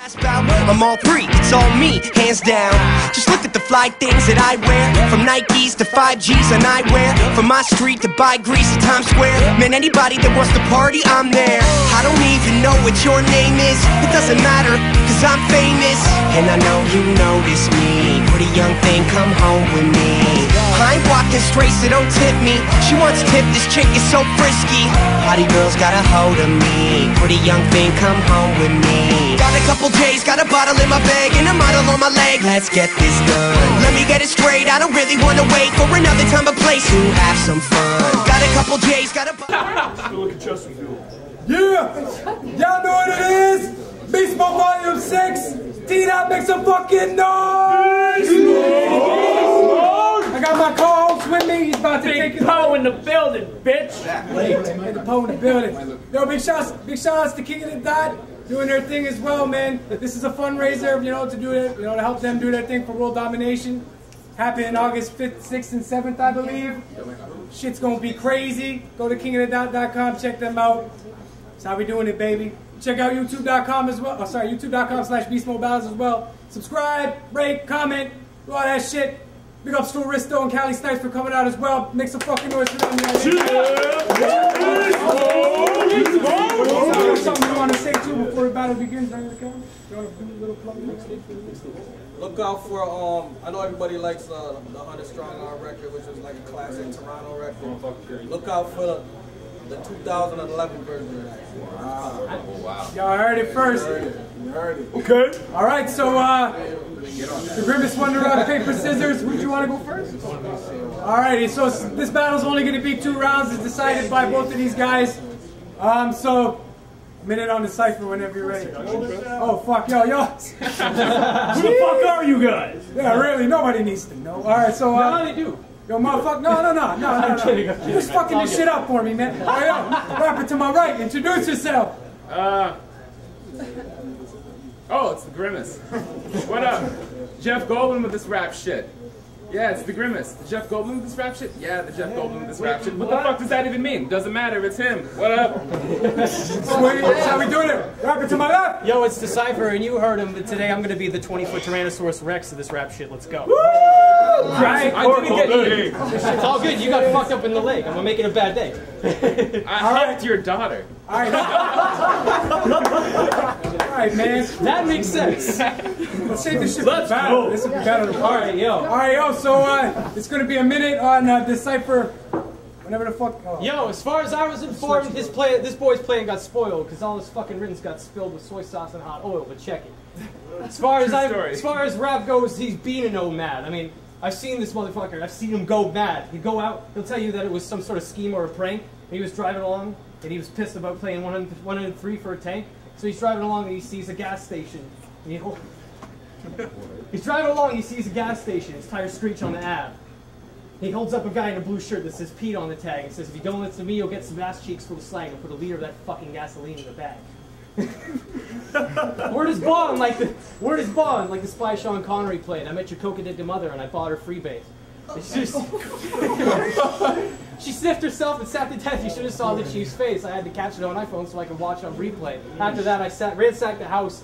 I'm all free, it's all me, hands down. Just look at the fly things that I wear, from Nikes to 5Gs and eyewear, from my street to buy grease to Times Square. Man, anybody that wants to party, I'm there. I don't even know what your name is, it doesn't matter, cause I'm famous. And I know you notice me, pretty young thing, come home with me. I'm walking straight, so don't tip me. She wants tip, this chick is so frisky. Hottie girls got a hold of me, pretty young thing, come home with me. Got a couple days, got a bottle in my bag and a model on my leg. Let's get this done. Let me get it straight. I don't really want to wait for another time or place to have some fun. Got a couple days, got a bottle. Yeah! Y'all know what it is? Beast Mode Volume 6. T-Dot, make some fucking noise! I got my co-host with me. He's about to take his Poe in the building, bitch. Big Poe in the building. Yo, big shouts to King of the Dot. Doing their thing as well, man. This is a fundraiser, you know, to do it, you know, to help them do their thing for world domination. Happening August 5th, 6th, and 7th, I believe. Shit's gonna be crazy. Go to kingofthedot.com, check them out. That's how we doing it, baby. Check out youtube.com as well. Oh, sorry, youtube.com/beastmobiles as well. Subscribe, rate, comment, do all that shit. Big ups to Risto and Cali Snipes for coming out as well. Make some fucking noise for them. Something you want to say too before the battle begins? Look out for I know everybody likes the 100 Strong Arm record, which was like a classic Toronto record. Look out for the 2011 version of that. Wow. Oh, wow. Y'all heard it first. You heard it. Okay. All right, so the Grimace Wonder Rock Paper Scissors. Would you want to go first? All righty, so this battle's only going to be 2 rounds. It's decided by both of these guys. So a minute on Decypher whenever you're ready. Oh fuck, yo. Who the fuck are you guys? Yeah, really, nobody needs to know. All right, so no, they do. Yo, motherfucker, no. I'm kidding. You're just fucking this shit up for me, man. All right, yo, rapper to my right, introduce yourself. Oh, it's the Grimace. What up? Jeff Goldblum with this rap shit. Yeah, it's the Grimace. The Jeff Goldblum with this rap shit? Yeah, the Jeff Goldblum with this rap shit. What the fuck does that even mean? Doesn't matter, it's him. What up? That's how we doing it. Rapper to my left. Yo, it's Decypher, and you heard him, but today I'm gonna be the 20-foot Tyrannosaurus Rex of this rap shit. Let's go. Woo! Right? I didn't get you. It's all good, you got fucked up in the leg. I'm gonna make it a bad day. I helped your daughter. Alright. Alright, man. That makes sense. Let's take this shit to battle. This will be better. Alright, yo. Alright, yo, so it's gonna be a minute on Decypher. Whenever the fuck. Oh. Yo, as far as I was informed, this boy's playing got spoiled because all his fucking riddance got spilled with soy sauce and hot oil, but check it. As far as rap goes, he's being no mad. I mean, I've seen this motherfucker, I've seen him go mad. He'd go out, he'll tell you that it was some sort of scheme or a prank, and he was driving along. And he was pissed about playing 103 for a tank. So he's driving along and he sees a gas station. And he's driving along and he sees a gas station. His tires screech on the ab. He holds up a guy in a blue shirt that says Pete on the tag and says, if you don't listen to me, you'll get some ass cheeks full of slang and put a liter of that fucking gasoline in the bag. Word is bond like the spy Sean Connery played. I met your coca-dicted mother and I bought her freebase. It's just she sniffed herself and sat to death. You should have saw the chief's face. I had to catch it on iPhone so I could watch on replay. After that, I ransacked the house,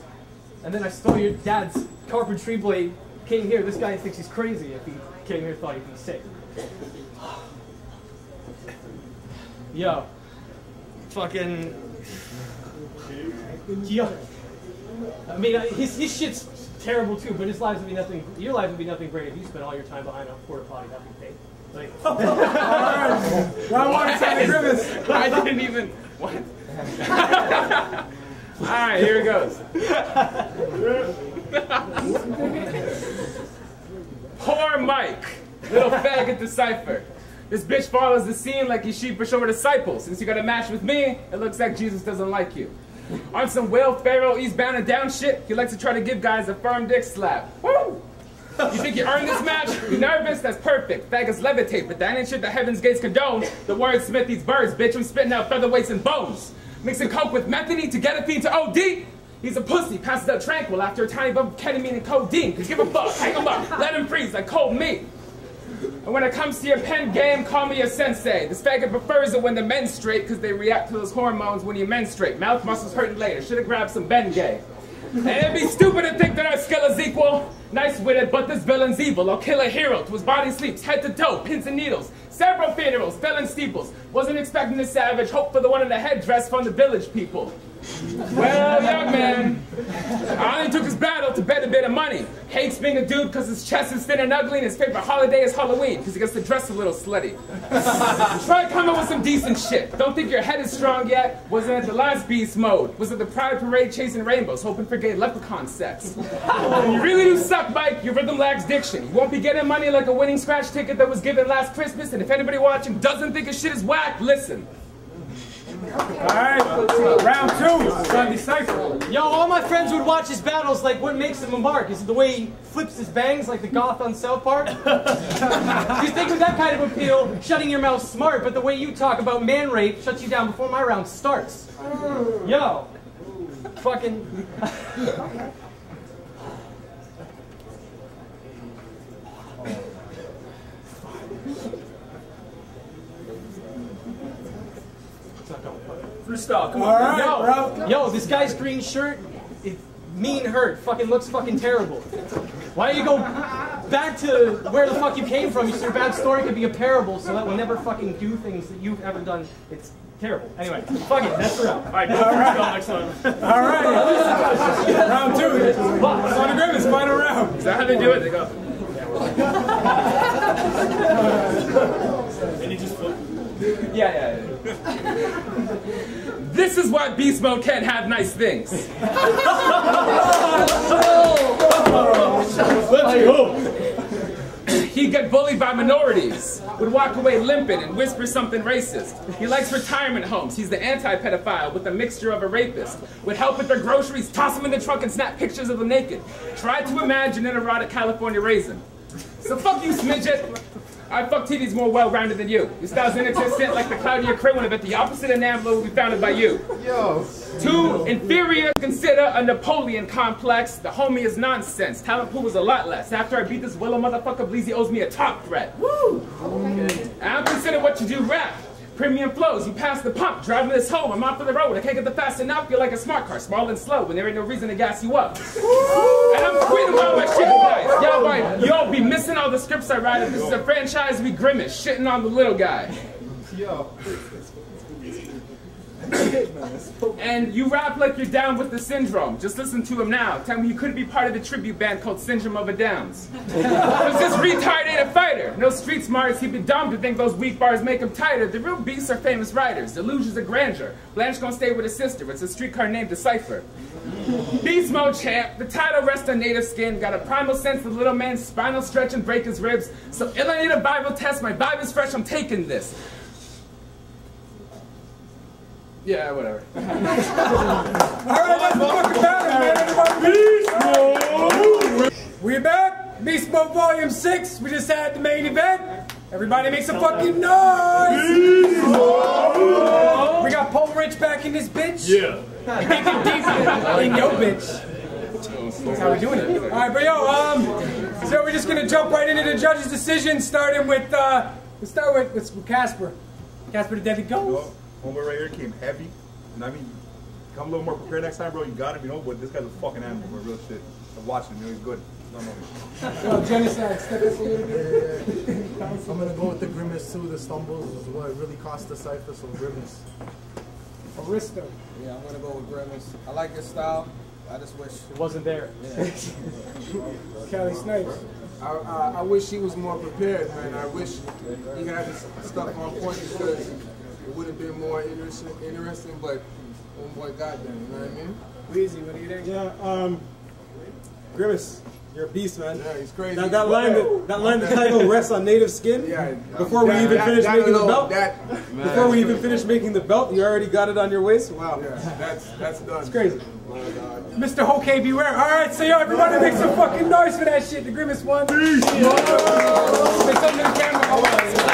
and then I stole your dad's carpentry blade. Came here. This guy thinks he's crazy. If he came here, thought he'd be sick. Yo, fucking. Yo, I mean, his shit's terrible too, but his lives would be nothing. Your life would be nothing great if you spent all your time behind a porta potty having paid. Like, I didn't even. What? All right, here it goes. Poor Mike, little faggot Decypher. This bitch follows the scene like his sheep push over disciples. Since you got a match with me, it looks like Jesus doesn't like you. On some Will Ferrell eastbound and down shit, he likes to try to give guys a firm dick slap. Woo! You think you earned this match? You're nervous? That's perfect. Faggots levitate, but that ain't shit that heaven's gates condone. The wordsmith these birds, bitch. I'm spitting out featherweights and bones. Mixing coke with methany to get a feed to OD. He's a pussy, passes out tranquil after a tiny bump of ketamine and codeine. Give a fuck, hang him up, let him freeze like cold meat. And when it comes to your pen game, call me your sensei. This faggot prefers it when the men's straight, cause they react to those hormones when you menstruate. Mouth muscles hurting later, should've grabbed some Bengay. And it'd be stupid to think that our skill is equal. Nice with it, but this villain's evil. I'll kill a hero to his body sleeps, head to toe, pins and needles. Several funerals, felon steeples. Wasn't expecting this savage, hope for the one in the headdress from the village people. Well, young man, I only took his battle to bet a bit of money. Hates being a dude because his chest is thin and ugly and his favorite holiday is Halloween because he gets to dress a little slutty. Try coming with some decent shit. Don't think your head is strong yet. Wasn't at the last Beast Mode. Was at the Pride Parade chasing rainbows, hoping for gay leprechaun sex. You really do suck, Mike. Your rhythm lacks diction. You won't be getting money like a winning scratch ticket that was given last Christmas, and if anybody watching doesn't think his shit is whack, listen. Alright, round two, it's gonna be Decypher. Yo, all my friends would watch his battles like what makes him a mark? Is it the way he flips his bangs like the goth on South Park? You think with that kind of appeal, shutting your mouth smart, but the way you talk about man rape shuts you down before my round starts. Yo, fucking... Risto, come on. Right, bro. Yo, this guy's green shirt, it mean hurt, fucking looks fucking terrible. Why don't you go back to where the fuck you came from? Your bad story could be a parable, so that will never fucking do things that you've ever done. It's terrible. Anyway, fuck it, that's the round. Alright, next one. Alright, round two. It's on the Grimace, final round. Is that how they do it? They go. And you just flip. Yeah. This is why Beast Mode can't have nice things. He'd get bullied by minorities, would walk away limping and whisper something racist. He likes retirement homes. He's the anti-pedophile with a mixture of a rapist. Would help with their groceries, toss them in the trunk and snap pictures of them naked. Try to imagine an erotic California raisin. So fuck you, Smidget. I fuck TD's more well-rounded than you. Your style's inexistent like the cloud of your crib, but the opposite enamel will be founded by you. Yo. Too inferior to consider a Napoleon complex. The homie is nonsense. Talent pool was a lot less. After I beat this willow motherfucker, Bleezy owes me a top threat. Woo! Okay. I'm considering what you do rap. Premium flows, you pass the pump, driving this home, I'm off for the road, I can't get the fast enough, you're like a smart car, small and slow, when there ain't no reason to gas you up. And I'm quitting all my shit guys. Y'all right, y'all be missing all the scripts I write, if this is a franchise, we grimace, shitting on the little guy. Yo. And you rap like you're down with the syndrome. Just listen to him now. Tell me you couldn't be part of the tribute band called Syndrome of a Downs. Because this retard ain't a fighter. No street smarts, he'd be dumb to think those weak bars make him tighter. The real beasts are famous writers, delusions of grandeur. Blanche gonna stay with his sister, it's a streetcar named Decypher. Beast Mode champ, the title rests on native skin. Got a primal sense, the little man's spinal stretch and break his ribs. So if I need a Bible test, my vibe is fresh, I'm taking this. Yeah, whatever. Alright, that's the fucking battle, man. Beast Mode! We're back. Beast Mode Volume 6. We just had the main event. Everybody make some fucking noise! Beast Mode! We got Porich back in this bitch. Yeah. Making decent in your bitch. That's how we're doing it. Alright, but yo, so we're just gonna jump right into the judges' decision, starting with, let's start with Casper. Casper the Deadly Ghost. Homeboy right here came heavy, and I mean, come a little more prepared next time, bro. You got him, you know. But this guy's a fucking animal, bro. Real shit. I'm watching him, you know. He's good. Yo, genocide. Step this a little bit. I'm gonna go with the Grimace too. The stumbles is what really cost the Decypher. So Grimace. Aristo. Yeah, I'm gonna go with Grimace. I like his style. I just wish it wasn't there. Yeah. Cali Snipes. I wish he was more prepared, man. I wish he had his stuff on point because. It would have been more interesting, but oh boy, goddamn, you know what I mean? Weezy, what do you think? Yeah, Grimace, you're a beast, man. Yeah, he's crazy. Now, that line, the title rests on native skin. Yeah, before we even finish making the belt, you already got it on your waist. Wow, yeah, that's done. It's crazy. Oh, God. Mr. Hokey, beware. All right, so yo, everybody make some fucking noise for that shit. The Grimace won. Peace. There's something in the camera.